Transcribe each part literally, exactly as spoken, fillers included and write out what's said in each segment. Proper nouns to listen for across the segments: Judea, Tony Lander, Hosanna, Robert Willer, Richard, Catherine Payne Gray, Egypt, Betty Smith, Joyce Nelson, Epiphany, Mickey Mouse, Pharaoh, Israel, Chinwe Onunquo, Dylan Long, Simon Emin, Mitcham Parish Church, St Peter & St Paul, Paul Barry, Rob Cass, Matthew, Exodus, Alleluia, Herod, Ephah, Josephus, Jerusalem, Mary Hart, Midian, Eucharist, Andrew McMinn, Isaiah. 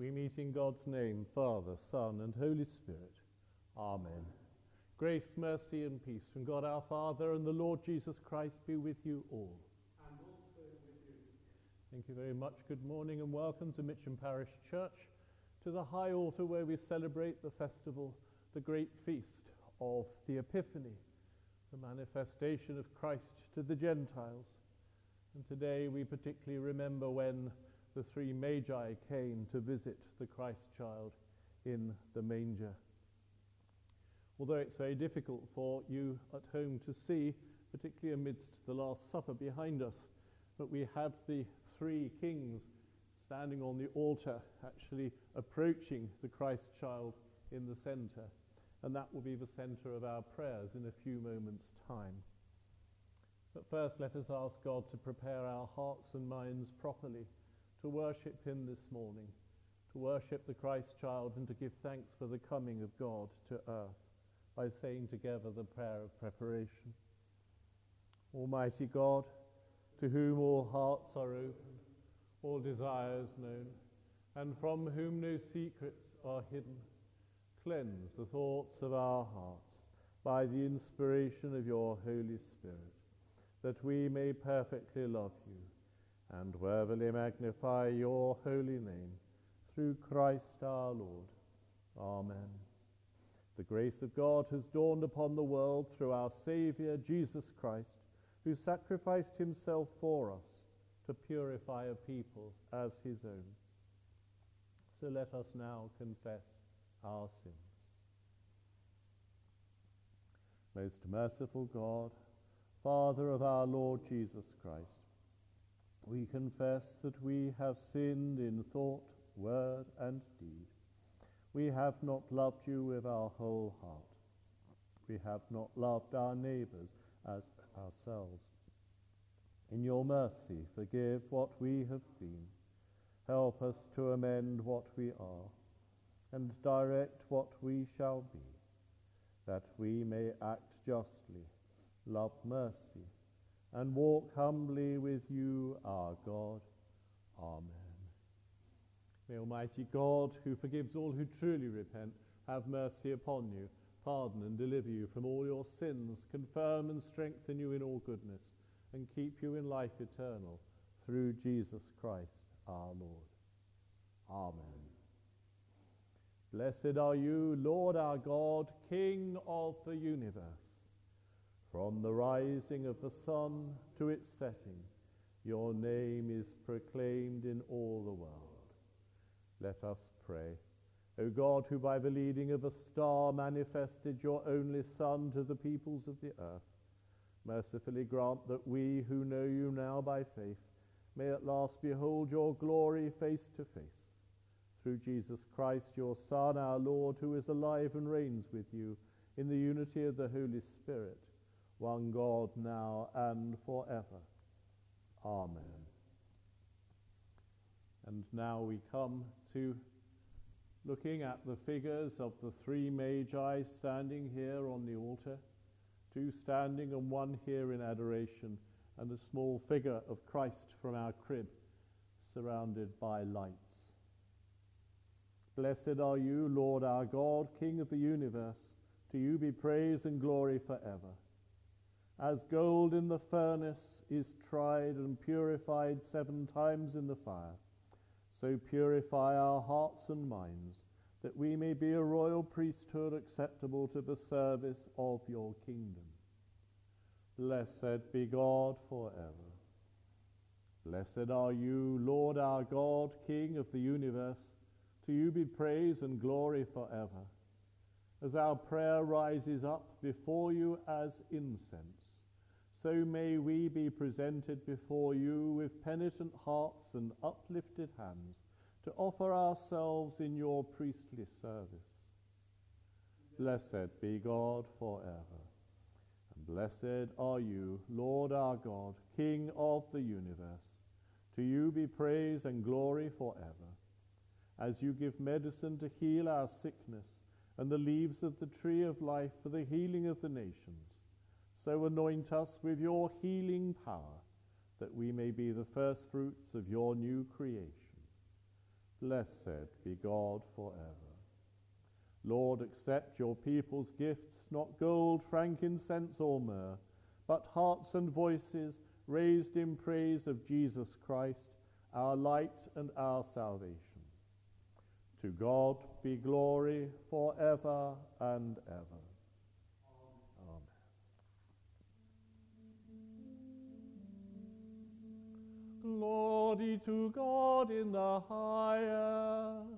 We meet in God's name, Father, Son, and Holy Spirit. Amen. Grace, mercy, and peace from God our Father and the Lord Jesus Christ be with you all. And also with you. Thank you very much. Good morning and welcome to Mitcham Parish Church, to the high altar where we celebrate the festival, the great feast of the Epiphany, the manifestation of Christ to the Gentiles. And today we particularly remember when the three Magi came to visit the Christ child in the manger. Although it's very difficult for you at home to see, particularly amidst the Last Supper behind us, but we have the three kings standing on the altar, actually approaching the Christ child in the centre. And that will be the centre of our prayers in a few moments' time. But first, let us ask God to prepare our hearts and minds properly to worship him this morning, to worship the Christ child and to give thanks for the coming of God to earth, by saying together the prayer of preparation. Almighty God, to whom all hearts are open, all desires known, and from whom no secrets are hidden, cleanse the thoughts of our hearts by the inspiration of your Holy Spirit, that we may perfectly love you and worthily magnify your holy name, through Christ our Lord. Amen. The grace of God has dawned upon the world through our Saviour, Jesus Christ, who sacrificed himself for us to purify a people as his own. So let us now confess our sins. Most merciful God, Father of our Lord Jesus Christ, we confess that we have sinned in thought, word, and deed. We have not loved you with our whole heart. We have not loved our neighbours as ourselves. In your mercy, forgive what we have been. Help us to amend what we are, and direct what we shall be, that we may act justly, love mercy, and walk humbly with you, our God. Amen. May Almighty God, who forgives all who truly repent, have mercy upon you, pardon and deliver you from all your sins, confirm and strengthen you in all goodness, and keep you in life eternal, through Jesus Christ our Lord. Amen. Blessed are you, Lord our God, King of the universe. From the rising of the sun to its setting, your name is proclaimed in all the world. Let us pray. O God, who by the leading of a star manifested your only Son to the peoples of the earth, mercifully grant that we who know you now by faith may at last behold your glory face to face. Through Jesus Christ, your Son, our Lord, who is alive and reigns with you in the unity of the Holy Spirit, one God, now and forever. Amen. And now we come to looking at the figures of the three Magi standing here on the altar, two standing and one here in adoration, and a small figure of Christ from our crib, surrounded by lights. Blessed are you, Lord our God, King of the universe. To you be praise and glory forever. As gold in the furnace is tried and purified seven times in the fire, so purify our hearts and minds, that we may be a royal priesthood acceptable to the service of your kingdom. Blessed be God forever. Blessed are you, Lord our God, King of the universe. To you be praise and glory forever. As our prayer rises up before you as incense, so may we be presented before you with penitent hearts and uplifted hands to offer ourselves in your priestly service. Blessed be God forever. And blessed are you, Lord our God, King of the universe. To you be praise and glory forever. As you give medicine to heal our sickness and the leaves of the tree of life for the healing of the nations, so anoint us with your healing power, that we may be the first fruits of your new creation. Blessed be God forever. Lord, accept your people's gifts, not gold, frankincense, or myrrh, but hearts and voices raised in praise of Jesus Christ, our light and our salvation. To God be glory forever and ever. Amen. Glory to God in the highest,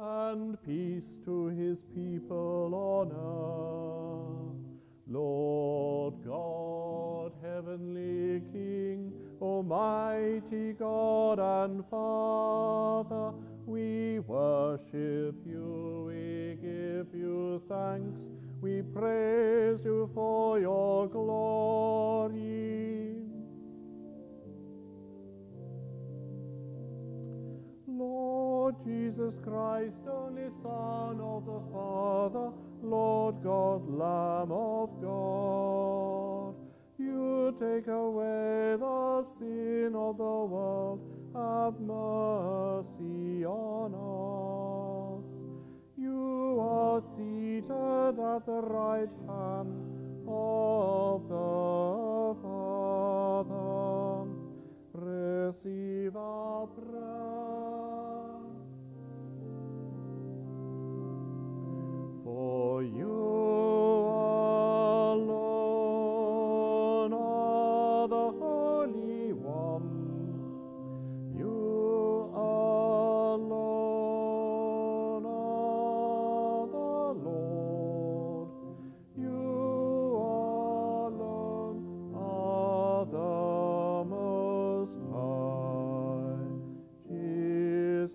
and peace to his people on earth. Lord God, heavenly King, almighty God and Father, we worship you, we give you thanks, we praise you for your glory. Lord Jesus Christ, only Son of the Father, Lord God, Lamb of God, you take away the sin of the world, have mercy on us. You are seated at the right hand of the Father. Receive our prayer. For you alone are the Holy One. You alone are the Lord. You alone are the Most High. Jesus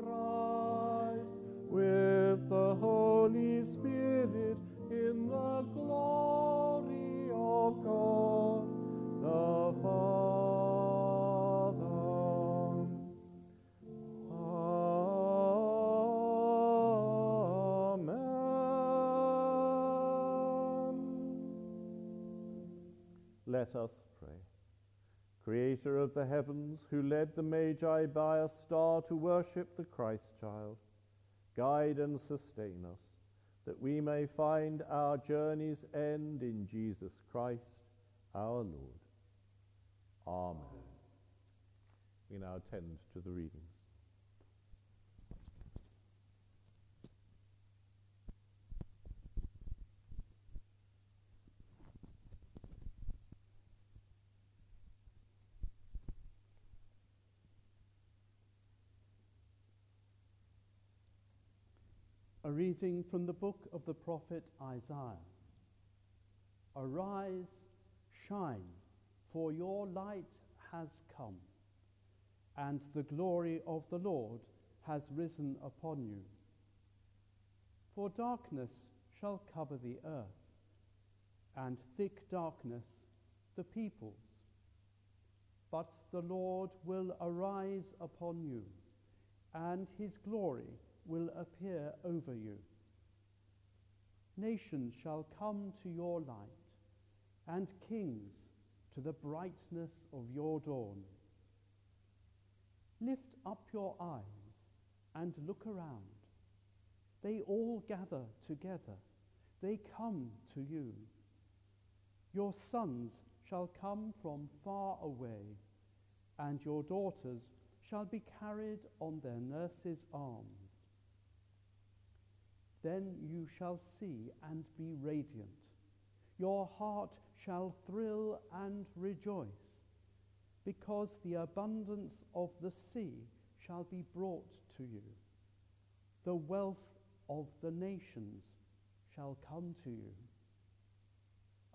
Christ, with the Holy Spirit, in the glory of God the Father. Amen. Let us pray. Creator of the heavens, who led the Magi by a star to worship the Christ child, guide and sustain us, that we may find our journey's end in Jesus Christ, our Lord. Amen. We now attend to the readings. A reading from the book of the prophet Isaiah. Arise, shine, for your light has come, and the glory of the Lord has risen upon you. For darkness shall cover the earth, and thick darkness the peoples. But the Lord will arise upon you, and his glory will appear over you. Nations shall come to your light, and kings to the brightness of your dawn. Lift up your eyes and look around. They all gather together. They come to you. Your sons shall come from far away, and your daughters shall be carried on their nurses' arms. Then you shall see and be radiant. Your heart shall thrill and rejoice, because the abundance of the sea shall be brought to you. The wealth of the nations shall come to you.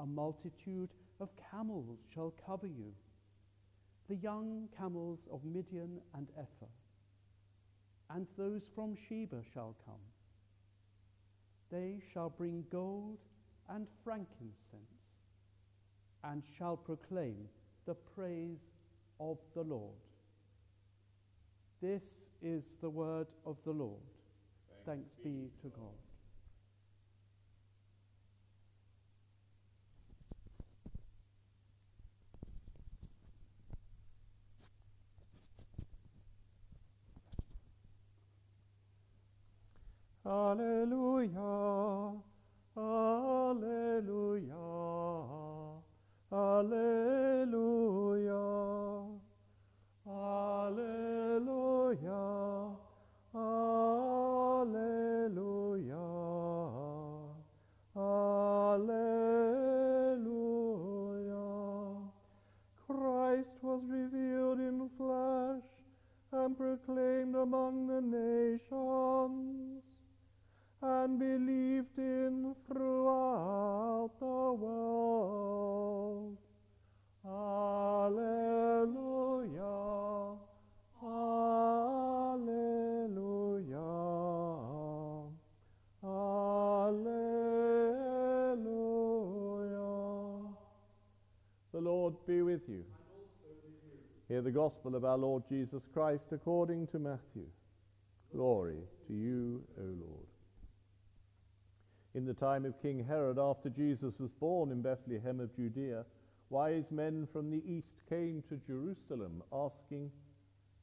A multitude of camels shall cover you, the young camels of Midian and Ephah, and those from Sheba shall come. They shall bring gold and frankincense, and shall proclaim the praise of the Lord. This is the word of the Lord. Thanks, Thanks be to God. God. Alleluia, Alleluia, Alleluia, Alleluia, Alleluia, Alleluia. Christ was revealed in flesh and proclaimed among the nations, and believed in throughout the world. Alleluia, Alleluia, Alleluia. The Lord be with you. And also with you. Hear the gospel of our Lord Jesus Christ according to Matthew. Glory to you, O Lord. In the time of King Herod, after Jesus was born in Bethlehem of Judea, wise men from the east came to Jerusalem, asking,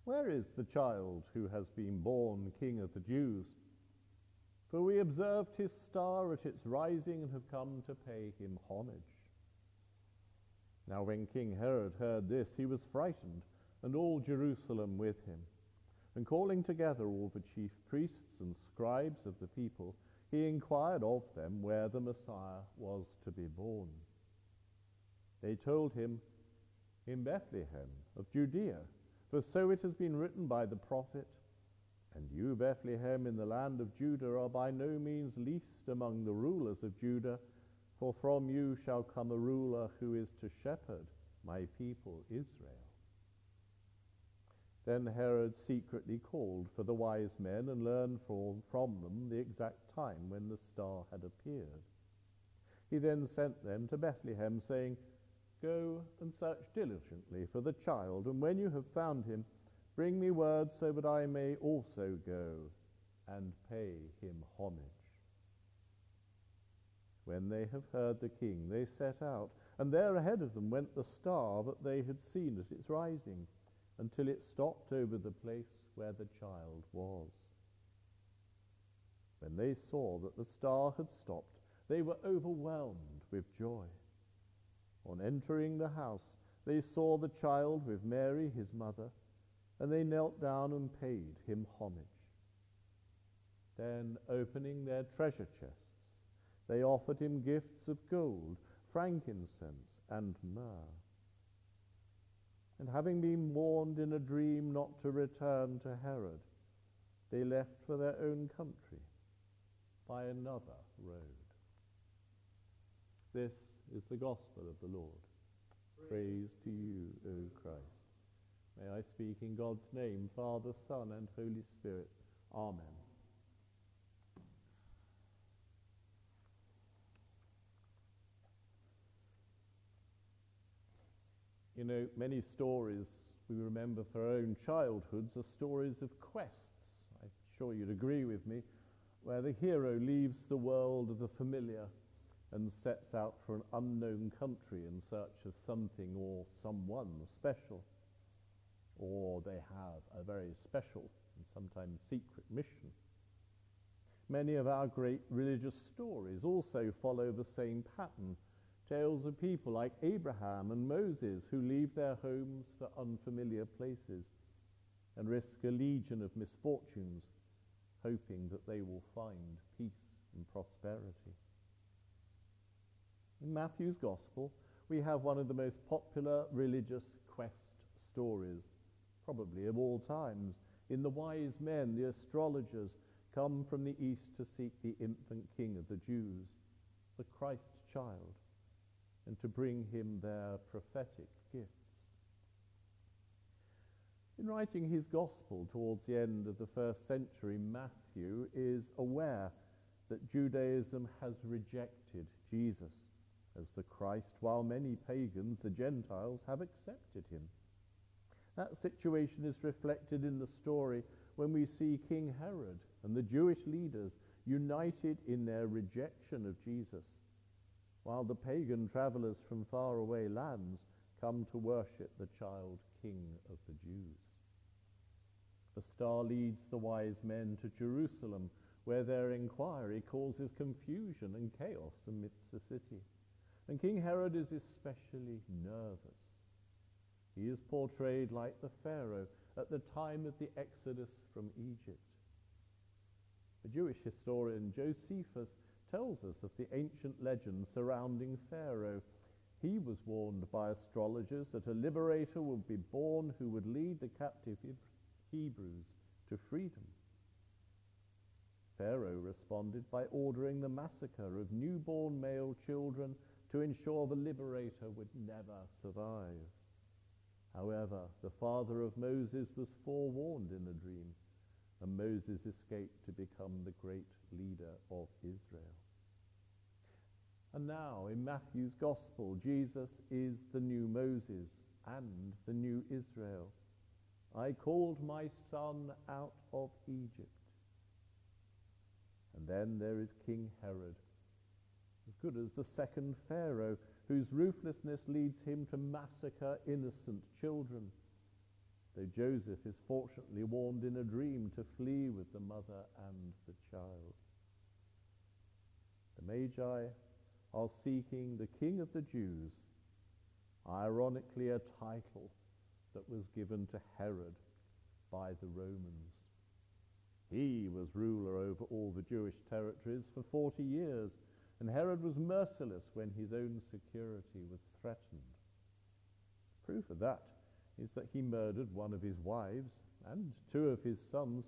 "Where is the child who has been born King of the Jews? For we observed his star at its rising and have come to pay him homage." Now when King Herod heard this, he was frightened, and all Jerusalem with him. And calling together all the chief priests and scribes of the people, he inquired of them where the Messiah was to be born. They told him, "In Bethlehem of Judea, for so it has been written by the prophet, and you, Bethlehem, in the land of Judah, are by no means least among the rulers of Judah, for from you shall come a ruler who is to shepherd my people Israel." Then Herod secretly called for the wise men and learned from, from them the exact time when the star had appeared. He then sent them to Bethlehem, saying, "Go and search diligently for the child, and when you have found him, bring me word so that I may also go and pay him homage." When they have heard the king, they set out, and there ahead of them went the star that they had seen at its rising, until it stopped over the place where the child was. When they saw that the star had stopped, they were overwhelmed with joy. On entering the house, they saw the child with Mary, his mother, and they knelt down and paid him homage. Then, opening their treasure chests, they offered him gifts of gold, frankincense, and myrrh. And having been warned in a dream not to return to Herod, they left for their own country by another road. This is the gospel of the Lord. Praise, Praise to you, O Christ. May I speak in God's name, Father, Son, and Holy Spirit. Amen. You know, many stories we remember from our own childhoods are stories of quests, I'm sure you'd agree with me, where the hero leaves the world of the familiar and sets out for an unknown country in search of something or someone special. Or they have a very special and sometimes secret mission. Many of our great religious stories also follow the same pattern. Tales of people like Abraham and Moses who leave their homes for unfamiliar places and risk a legion of misfortunes, hoping that they will find peace and prosperity. In Matthew's Gospel, we have one of the most popular religious quest stories, probably of all times, in the wise men, the astrologers, come from the east to seek the infant king of the Jews, the Christ child, and to bring him their prophetic gifts. In writing his gospel towards the end of the first century, Matthew is aware that Judaism has rejected Jesus as the Christ, while many pagans, the Gentiles, have accepted him. That situation is reflected in the story when we see King Herod and the Jewish leaders united in their rejection of Jesus, while the pagan travellers from faraway lands come to worship the child king of the Jews. The star leads the wise men to Jerusalem, where their inquiry causes confusion and chaos amidst the city. And King Herod is especially nervous. He is portrayed like the Pharaoh at the time of the Exodus from Egypt. The Jewish historian Josephus tells us of the ancient legend surrounding Pharaoh. He was warned by astrologers that a liberator would be born who would lead the captive Hebrews to freedom. Pharaoh responded by ordering the massacre of newborn male children to ensure the liberator would never survive. However, the father of Moses was forewarned in a dream, and Moses escaped to become the great leader of Israel. And now, in Matthew's Gospel, Jesus is the new Moses and the new Israel. I called my son out of Egypt. And then there is King Herod, as good as the second Pharaoh, whose ruthlessness leads him to massacre innocent children, though Joseph is fortunately warned in a dream to flee with the mother and the child. The Magi are seeking the King of the Jews, ironically a title that was given to Herod by the Romans. He was ruler over all the Jewish territories for forty years, and Herod was merciless when his own security was threatened. Proof of that is that he murdered one of his wives and two of his sons,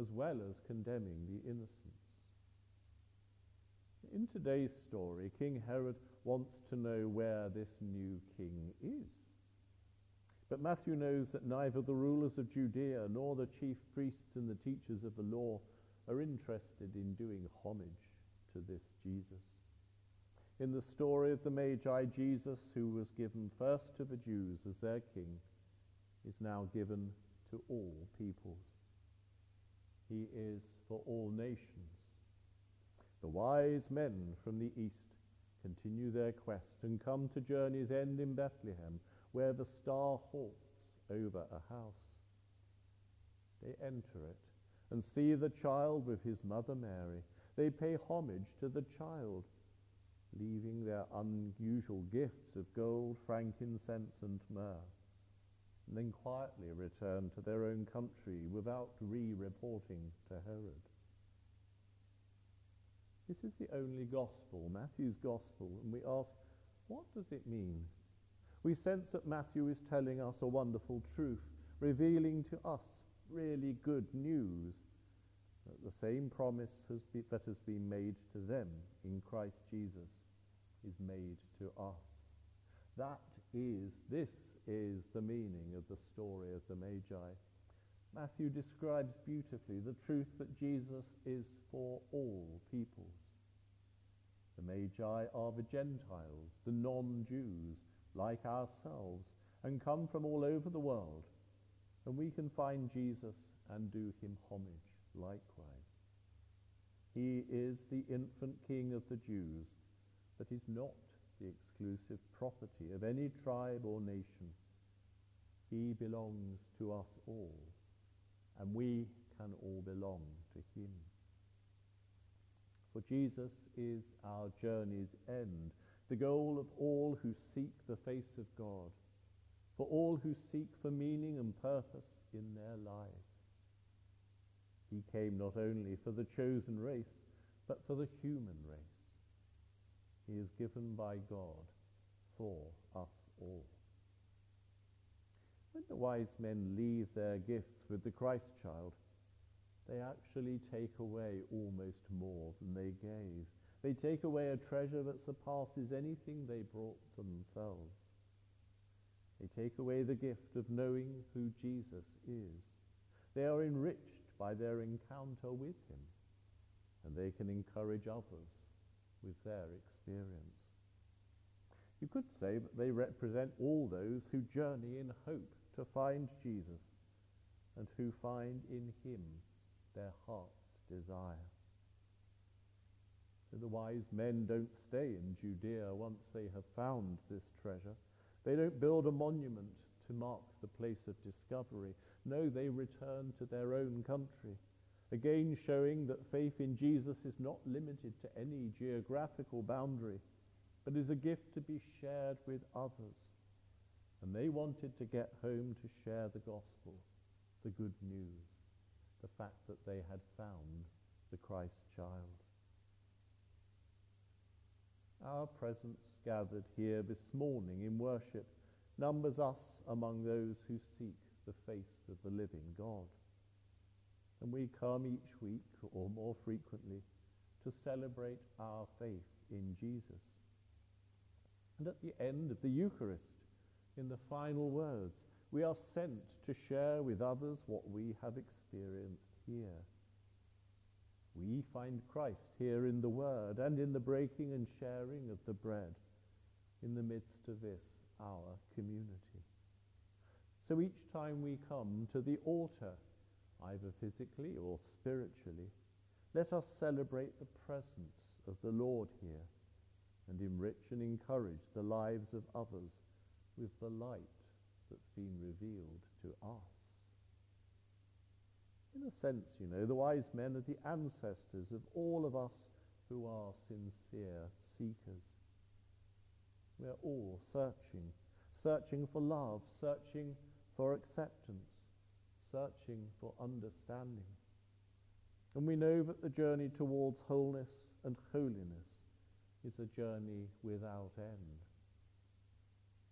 as well as condemning the innocents. In today's story, King Herod wants to know where this new king is. But Matthew knows that neither the rulers of Judea nor the chief priests and the teachers of the law are interested in doing homage to this Jesus. In the story of the Magi, Jesus, who was given first to the Jews as their king, is now given to all peoples. He is for all nations. The wise men from the east continue their quest and come to journey's end in Bethlehem, where the star halts over a house. They enter it and see the child with his mother Mary. They pay homage to the child, leaving their unusual gifts of gold, frankincense, and myrrh, and then quietly return to their own country without re-reporting to Herod. This is the only gospel, Matthew's gospel, and we ask, what does it mean? We sense that Matthew is telling us a wonderful truth, revealing to us really good news, that the same promise has be, that has been made to them in Christ Jesus is made to us. That is, this is the meaning of the story of the Magi. Matthew describes beautifully the truth that Jesus is for all peoples. The Magi are the Gentiles, the non-Jews, like ourselves, and come from all over the world, and we can find Jesus and do him homage likewise. He is the infant king of the Jews, but is not the exclusive property of any tribe or nation. He belongs to us all, and we can all belong to him. For Jesus is our journey's end, the goal of all who seek the face of God, for all who seek for meaning and purpose in their lives. He came not only for the chosen race, but for the human race. He is given by God for us all. When the wise men leave their gifts with the Christ child, they actually take away almost more than they gave. They take away a treasure that surpasses anything they brought themselves. They take away the gift of knowing who Jesus is. They are enriched by their encounter with him, and they can encourage others with their experience. You could say that they represent all those who journey in hope to find Jesus, and who find in him their heart's desire. The wise men don't stay in Judea once they have found this treasure. They don't build a monument to mark the place of discovery. No, they return to their own country, again showing that faith in Jesus is not limited to any geographical boundary, but is a gift to be shared with others. And they wanted to get home to share the gospel, the good news, the fact that they had found the Christ child. Our presence gathered here this morning in worship numbers us among those who seek the face of the living God. And we come each week, or more frequently, to celebrate our faith in Jesus. And at the end of the Eucharist, in the final words, we are sent to share with others what we have experienced here. We find Christ here in the Word and in the breaking and sharing of the bread in the midst of this, our community. So each time we come to the altar, either physically or spiritually, let us celebrate the presence of the Lord here and enrich and encourage the lives of others with the light that's been revealed to us. In a sense, you know, the wise men are the ancestors of all of us who are sincere seekers. We're all searching, searching for love, searching for acceptance, searching for understanding. And we know that the journey towards wholeness and holiness is a journey without end.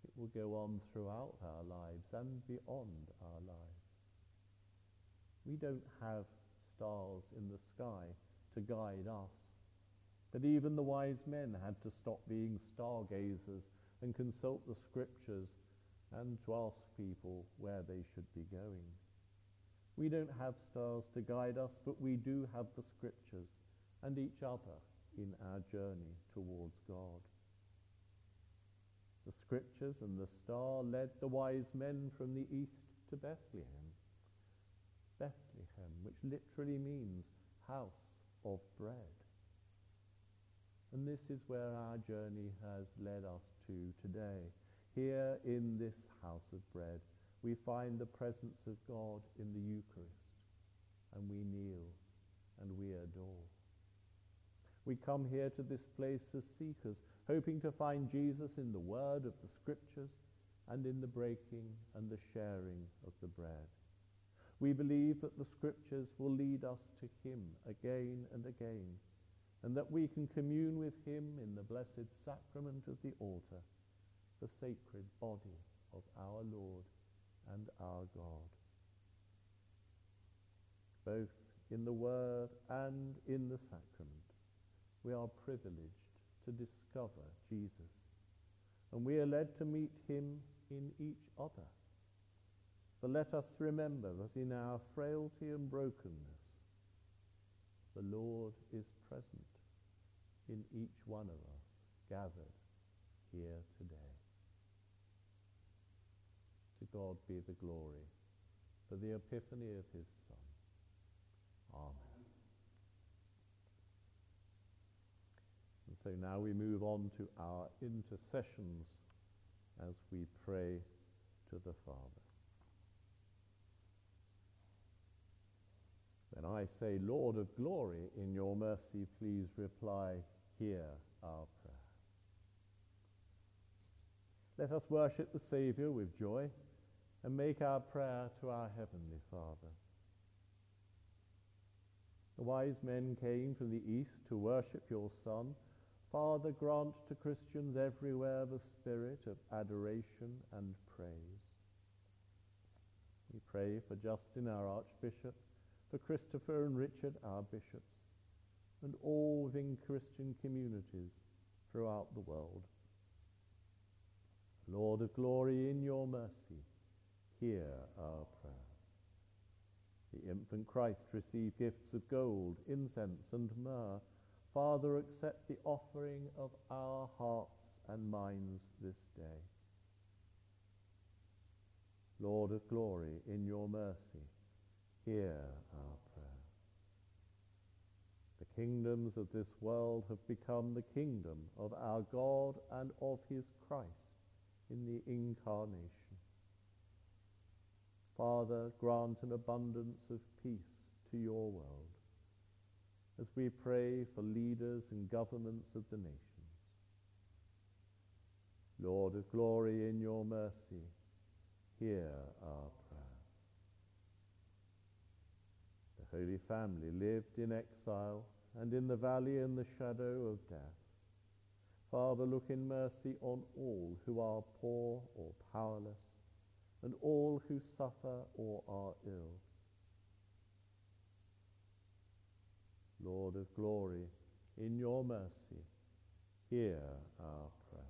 It will go on throughout our lives and beyond our lives. We don't have stars in the sky to guide us, but even the wise men had to stop being stargazers and consult the scriptures and to ask people where they should be going. We don't have stars to guide us, but we do have the scriptures and each other in our journey towards God. The scriptures and the star led the wise men from the east to Bethlehem. Bethlehem, which literally means house of bread. And this is where our journey has led us to today. Here in this house of bread, we find the presence of God in the Eucharist, and we kneel and we adore. We come here to this place as seekers, hoping to find Jesus in the Word of the Scriptures and in the breaking and the sharing of the bread. We believe that the Scriptures will lead us to Him again and again, and that we can commune with Him in the blessed sacrament of the altar, the sacred body of our Lord and our God. Both in the Word and in the sacrament, we are privileged to discover Jesus, and we are led to meet Him in each other. But let us remember that in our frailty and brokenness, the Lord is present in each one of us gathered here today. To God be the glory for the epiphany of His Son. Amen. And so now we move on to our intercessions as we pray to the Father. When I say, Lord of glory, in your mercy, please reply, hear our prayer. Let us worship the Saviour with joy and make our prayer to our Heavenly Father. The wise men came from the east to worship your Son. Father, grant to Christians everywhere the spirit of adoration and praise. We pray for Justin, our Archbishop, for Christopher and Richard, our bishops, and all within Christian communities throughout the world. Lord of glory, in your mercy, hear our prayer. The infant Christ received gifts of gold, incense, and myrrh. Father, accept the offering of our hearts and minds this day. Lord of glory, in your mercy, hear our prayer. The kingdoms of this world have become the kingdom of our God and of his Christ in the incarnation. Father, grant an abundance of peace to your world, as we pray for leaders and governments of the nations. Lord of glory, in your mercy, hear our prayer. The Holy Family lived in exile and in the valley in the shadow of death. Father, look in mercy on all who are poor or powerless, and all who suffer or are ill. Lord of glory, in your mercy, hear our prayer.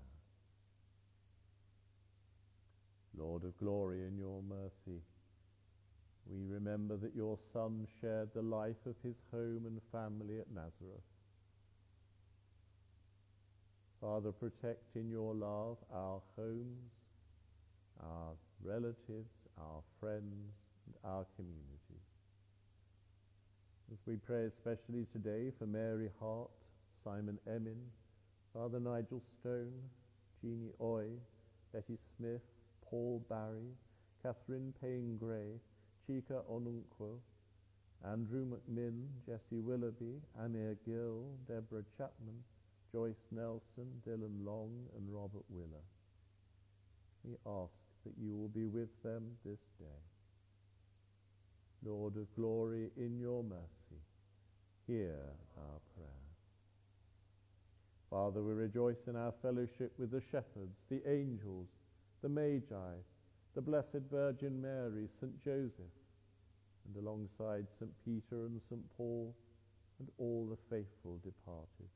Lord of glory, in your mercy, we remember that your Son shared the life of his home and family at Nazareth. Father, protect in your love our homes, our relatives, our friends, and our communities. As we pray especially today for Mary Hart, Simon Emin, Father Nigel Stone, Jeannie Oy, Betty Smith, Paul Barry, Catherine Payne Gray, Chika Onunquo, Andrew McMinn, Jesse Willoughby, Amir Gill, Deborah Chapman, Joyce Nelson, Dylan Long, and Robert Willer. We ask that you will be with them this day. Lord of glory, in your mercy, hear our prayer. Father, we rejoice in our fellowship with the shepherds, the angels, the Magi, the Blessed Virgin Mary, Saint Joseph, and alongside Saint Peter and Saint Paul, and all the faithful departed.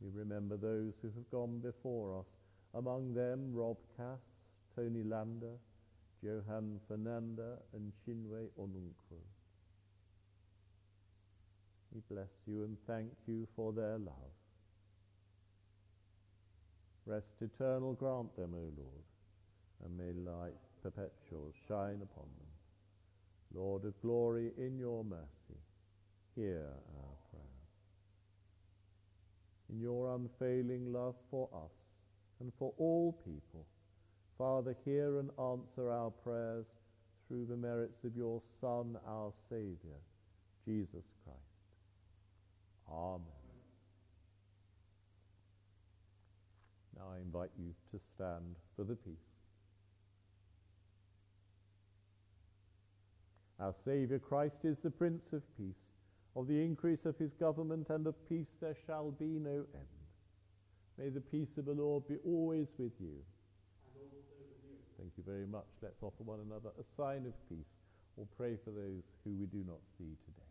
We remember those who have gone before us, among them Rob Cass, Tony Lander, Johan Fernanda, and Chinwe Onunquo. We bless you and thank you for their love. Rest eternal grant them, O Lord, and may light perpetual shine upon them. Lord of glory, in your mercy, hear our prayer. In your unfailing love for us and for all people, Father, hear and answer our prayers through the merits of your Son, our Saviour, Jesus Christ. Amen. Now I invite you to stand for the peace. Our Saviour Christ is the Prince of Peace. Of the increase of his government and of peace there shall be no end. May the peace of the Lord be always with you. And also with you. Thank you very much. Let's offer one another a sign of peace, or pray for those who we do not see today.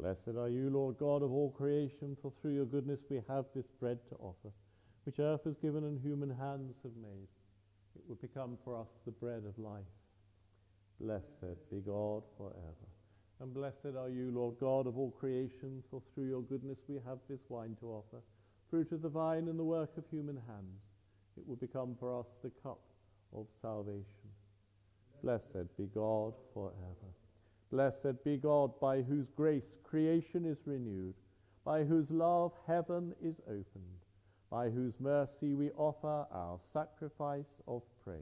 Blessed are you, Lord God of all creation, for through your goodness we have this bread to offer, which earth has given and human hands have made. It will become for us the bread of life. Blessed be God forever. And blessed are you, Lord God, of all creation, for through your goodness we have this wine to offer, fruit of the vine and the work of human hands. It will become for us the cup of salvation. Blessed be God forever. Blessed be God, by whose grace creation is renewed, by whose love heaven is opened, by whose mercy we offer our sacrifice of praise.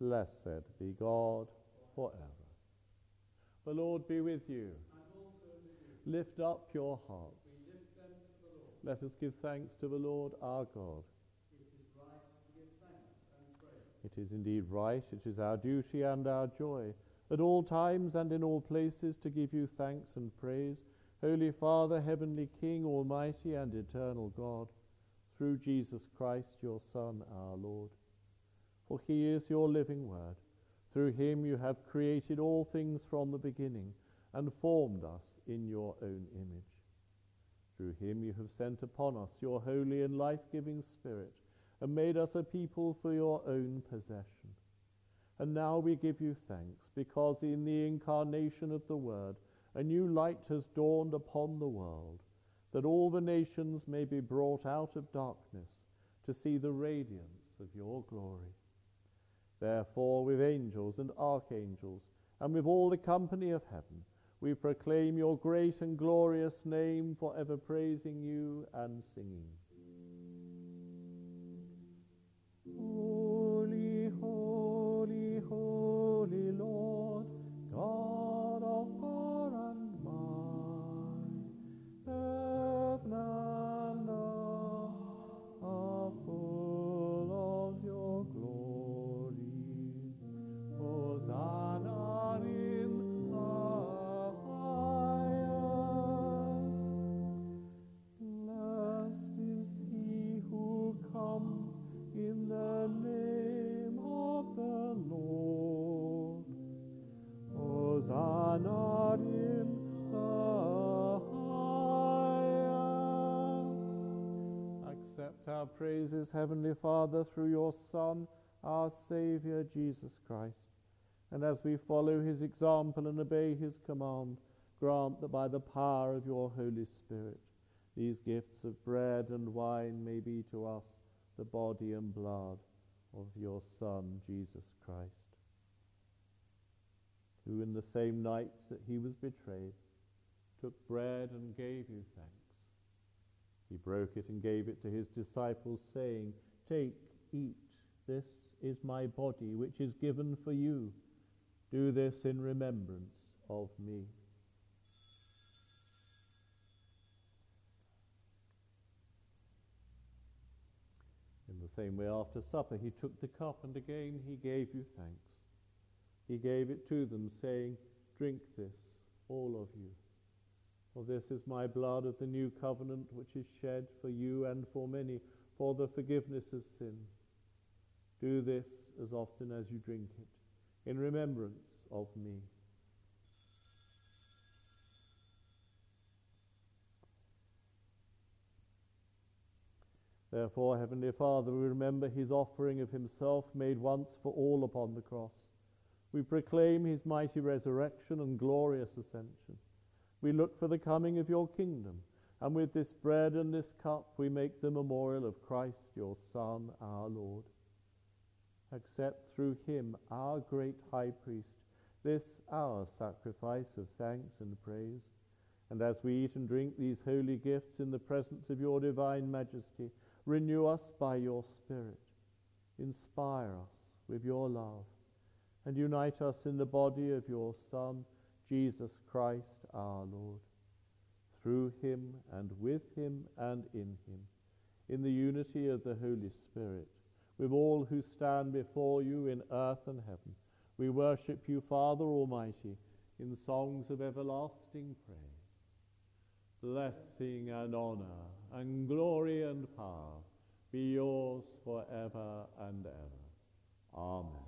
Blessed be God forever. The Lord be with you. And also with you. Lift up your hearts. We lift them to the Lord. Let us give thanks to the Lord our God. It is right to give thanks and praise. It is indeed right, it is our duty and our joy, at all times and in all places to give you thanks and praise, Holy Father, Heavenly King, Almighty and Eternal God, through Jesus Christ, your Son, our Lord. For he is your living word. Through him you have created all things from the beginning and formed us in your own image. Through him you have sent upon us your holy and life-giving Spirit and made us a people for your own possession. And now we give you thanks because in the incarnation of the Word a new light has dawned upon the world, that all the nations may be brought out of darkness to see the radiance of your glory. Therefore, with angels and archangels, and with all the company of heaven, we proclaim your great and glorious name, forever praising you and singing. Holy, holy, holy Lord, God of power and might, earth and earth are full of your glory. Hosanna in the highest. Blessed is he who comes in the name of the Lord. Hosanna in the highest. Accept our praises, Heavenly Father, through your Son, our Saviour, Jesus Christ. And as we follow his example and obey his command, grant that by the power of your Holy Spirit, these gifts of bread and wine may be to us the body and blood of your Son, Jesus Christ, who in the same night that he was betrayed, took bread and gave you thanks. He broke it and gave it to his disciples, saying, "Take, eat, this is my body, which is given for you. Do this in remembrance of me." In the same way, after supper, he took the cup, and again he gave you thanks. He gave it to them, saying, "Drink this, all of you, for this is my blood of the new covenant, which is shed for you and for many for the forgiveness of sins. Do this as often as you drink it, in remembrance of me." Therefore, Heavenly Father, we remember his offering of himself made once for all upon the cross. We proclaim his mighty resurrection and glorious ascension. We look for the coming of your kingdom, and with this bread and this cup we make the memorial of Christ, your Son, our Lord. Accept through him, our great high priest, this our sacrifice of thanks and praise. And as we eat and drink these holy gifts in the presence of your divine majesty, renew us by your Spirit, inspire us with your love, and unite us in the body of your Son, Jesus Christ our Lord. Through him and with him and in him, in the unity of the Holy Spirit, with all who stand before you in earth and heaven, we worship you, Father Almighty, in songs of everlasting praise. Blessing and honour and glory and power be yours forever and ever. Amen.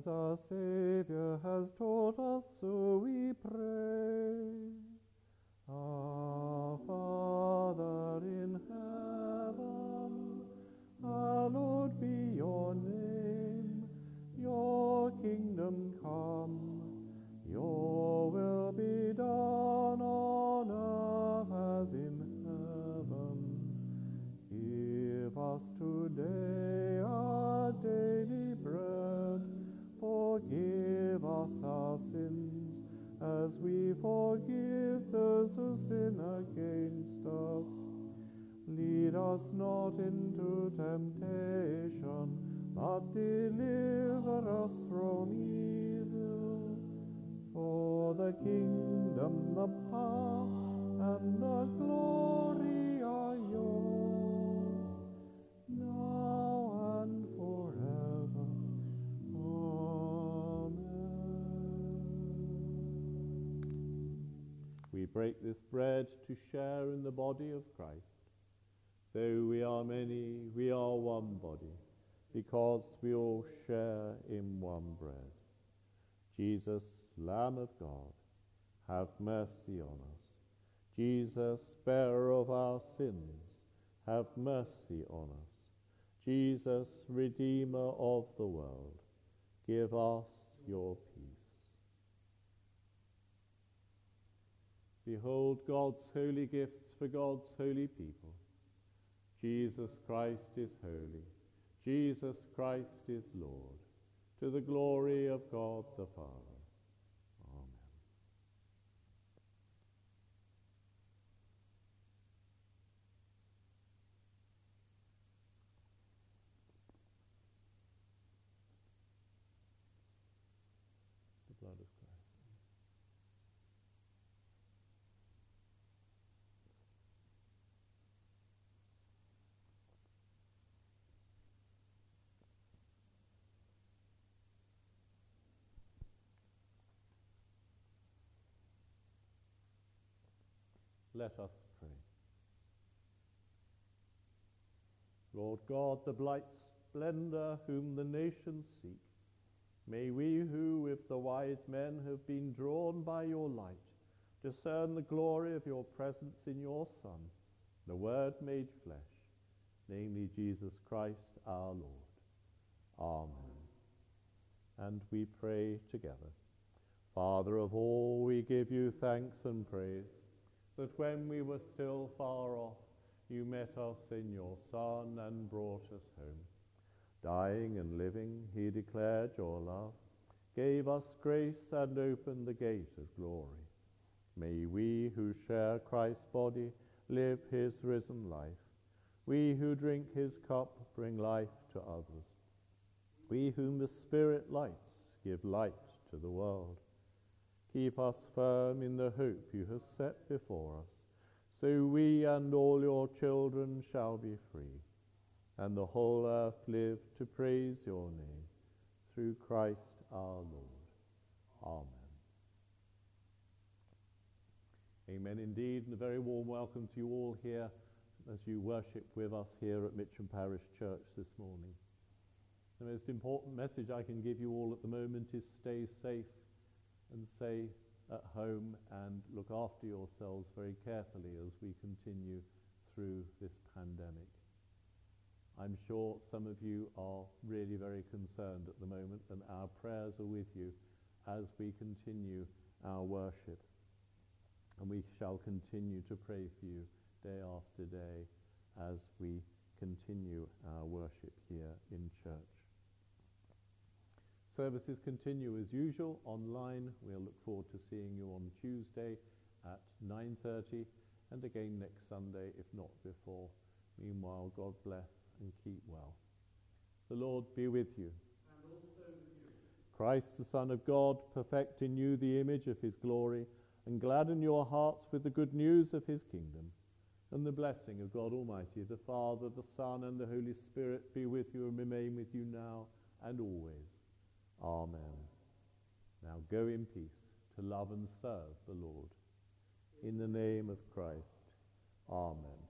as our Saviour has taught us, so we pray. Our Father in heaven, hallowed be your name. Your kingdom come, your will be done on earth as in heaven. Give us today our daily bread. Forgive us our sins, as we forgive those who sin against us. Lead us not into temptation, but deliver us from evil. For the kingdom, the power, and the glory are yours, now and forever. Amen. We break this bread to share in the body of Christ. Though we are many, we are one body, because we all share in one bread. Jesus, Lamb of God, have mercy on us. Jesus, bearer of our sins, have mercy on us. Jesus, Redeemer of the world, give us your peace. Behold God's holy gifts for God's holy people. Jesus Christ is holy. Jesus Christ is Lord, to the glory of God the Father. Let us pray. Lord God, the bright splendour whom the nations seek, may we who with the wise men have been drawn by your light, discern the glory of your presence in your Son, the Word made flesh, namely Jesus Christ our Lord. Amen. And we pray together. Father of all, we give you thanks and praise, that when we were still far off, you met us in your Son and brought us home. Dying and living, he declared your love, gave us grace and opened the gate of glory. May we who share Christ's body live his risen life. We who drink his cup bring life to others. We whom the Spirit lights give light to the world. Keep us firm in the hope you have set before us, so we and all your children shall be free, and the whole earth live to praise your name, through Christ our Lord. Amen. Amen indeed, and a very warm welcome to you all here as you worship with us here at Mitcham Parish Church this morning. The most important message I can give you all at the moment is stay safe and stay at home and look after yourselves very carefully as we continue through this pandemic. I'm sure some of you are really very concerned at the moment, and our prayers are with you as we continue our worship. And we shall continue to pray for you day after day as we continue our worship here in church. Services continue as usual online. We'll look forward to seeing you on Tuesday at nine thirty and again next Sunday, if not before. Meanwhile, God bless and keep well. The Lord be with you. And also with you. Christ, the Son of God, perfect in you the image of his glory, and gladden your hearts with the good news of his kingdom. And the blessing of God Almighty, the Father, the Son, and the Holy Spirit be with you and remain with you now and always. Amen. Now go in peace to love and serve the Lord. In the name of Christ. Amen.